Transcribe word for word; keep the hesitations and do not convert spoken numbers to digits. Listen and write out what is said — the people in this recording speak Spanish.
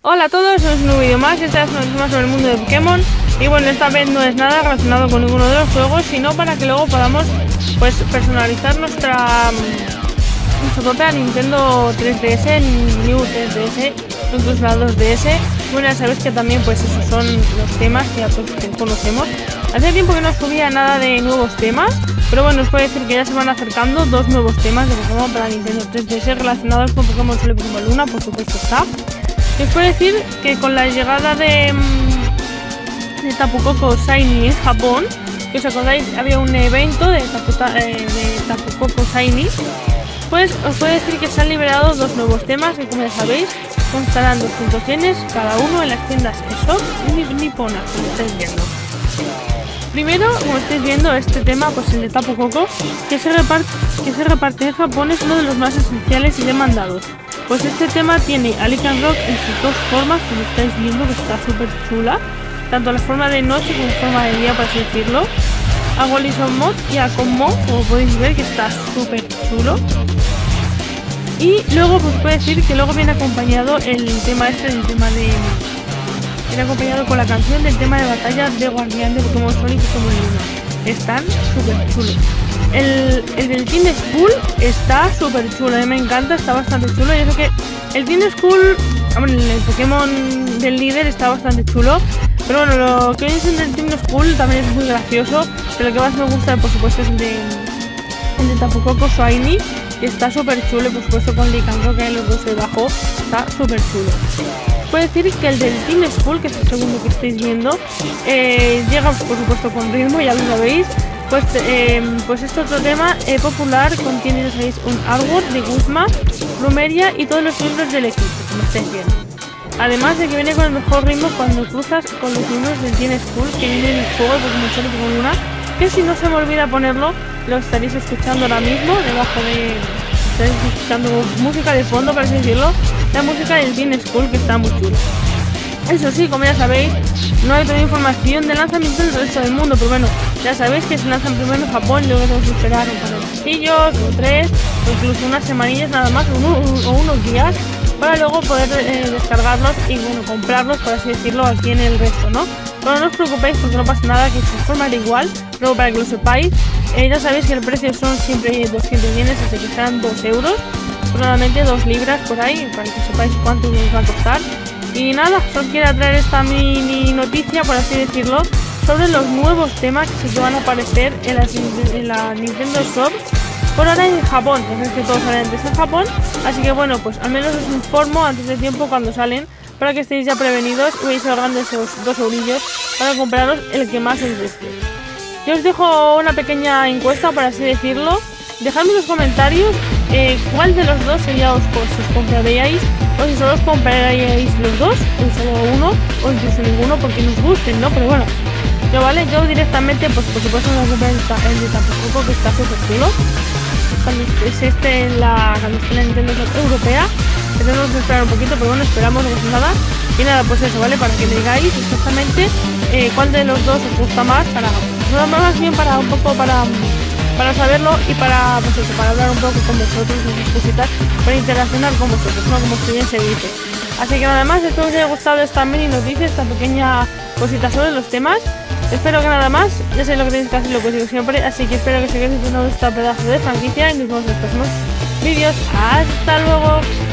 Hola a todos, es un nuevo vídeo más, esta es una noticia más sobre el mundo de Pokémon. Y bueno, esta vez no es nada relacionado con ninguno de los juegos, sino para que luego podamos pues personalizar nuestra, nuestra propia Nintendo tres D S, New tres D S, incluso la dos D S. Bueno, ya sabéis que también pues esos son los temas que ya pues, que conocemos. Hace tiempo que no subía nada de nuevos temas, pero bueno, os puedo decir que ya se van acercando dos nuevos temas de Pokémon para Nintendo tres D S relacionados con Pokémon Sol y Pokémon Luna, por supuesto está. Y os puedo decir que con la llegada de, de Tapu Koko Shiny en Japón, que os acordáis, había un evento de Tapu, eh, de Tapu Koko Shiny, pues os puedo decir que se han liberado dos nuevos temas que, como ya sabéis, constarán doscientos yenes cada uno en las tiendas eShop y niponas, como estáis viendo. Primero, como estáis viendo, este tema, pues el de Tapu Koko, que se reparte, que se reparte en Japón, es uno de los más esenciales y demandados. Pues este tema tiene a Lycanroc en sus dos formas, como estáis viendo, que está súper chula, tanto la forma de noche como forma de día, por así decirlo, a WALLISON MOD y a Conmo, como podéis ver, que está súper chulo. Y luego pues puedo decir que luego viene acompañado el tema este, el tema de... viene acompañado con la canción del tema de batalla de Guardián de Pokémon Sonic y Pokémon Luna. Están súper chulos. El, el del Team School está súper chulo, a mí me encanta, está bastante chulo. Yo creo que el Team School, bueno, el Pokémon del líder está bastante chulo, pero bueno, lo que es el Team School también es muy gracioso, pero lo que más me gusta, por supuesto, es el de, el de Tapu Koko Shiny, que está súper chulo, y por supuesto con Lycanroc, que hay los dos debajo, está súper chulo. Puedo decir que el del Team School, que es el segundo que estáis viendo, eh, llega por supuesto con ritmo, ya lo sabéis. Pues, eh, pues este otro tema eh, popular contiene, ya sabéis, un artwork de Guzma, Plumeria y todos los miembros del equipo, como estáis viendo. Además de que viene con el mejor ritmo cuando cruzas con los miembros del Team School, que viene en el juego de Pokémon Sol y Pokémon Luna, que si no se me olvida ponerlo, lo estaréis escuchando ahora mismo, debajo de... estaréis escuchando música de fondo, para así decirlo, la música del Team School, que está muy chula. Eso sí, como ya sabéis, no hay toda información de lanzamiento del resto del mundo, pero bueno, ya sabéis que se lanzan primero en Japón, luego tenemos que esperar un par de bolsillos, o tres, o incluso unas semanillas nada más, o, uno, o unos días, para luego poder eh, descargarlos y bueno, comprarlos, por así decirlo, aquí en el resto, ¿no? Pero no os preocupéis porque no pasa nada, que se informará igual, luego para que lo sepáis. Eh, ya sabéis que el precio son siempre doscientos yenes, así que serán dos euros, probablemente dos libras por ahí, para que sepáis cuánto nos va a costar. Y nada, solo quiero traer esta mini noticia, por así decirlo, sobre los nuevos temas que se van a aparecer en la, en la Nintendo Shop por ahora en Japón. Es que todos salen antes en Japón, así que bueno, pues al menos os informo antes de tiempo cuando salen, para que estéis ya prevenidos y vais ahorrando esos dos eurillos para compraros el que más os guste. Yo os dejo una pequeña encuesta, por así decirlo. Dejadme en los comentarios eh, cuál de los dos sería os, os compraríais, o si solo os compraríais los dos, o solo uno, o incluso ninguno, porque nos gusten, ¿no? Pero bueno, yo, ¿vale? Yo directamente, pues por supuesto, no compré el de Tapu Koko, que está súper chulo. Cuando esté en la, la Nintendo Europea, tenemos que esperar un poquito, pero bueno, esperamos, no pasa nada. Y nada, pues eso, ¿vale? Para que me digáis exactamente eh, cuál de los dos os gusta más, para nada más bien para un poco para... para saberlo y para, pues eso, para hablar un poco con vosotros, sus cositas, para interaccionar con vosotros, no como si bien se dice. Así que nada más, espero que os haya gustado esta mini noticia, esta pequeña cosita sobre los temas. Espero que nada más, ya sé lo que tenéis que hacer, lo que os digo siempre, así que espero que sigáis disfrutando de esta pedazo de franquicia y nos vemos en los próximos vídeos. ¡Hasta luego!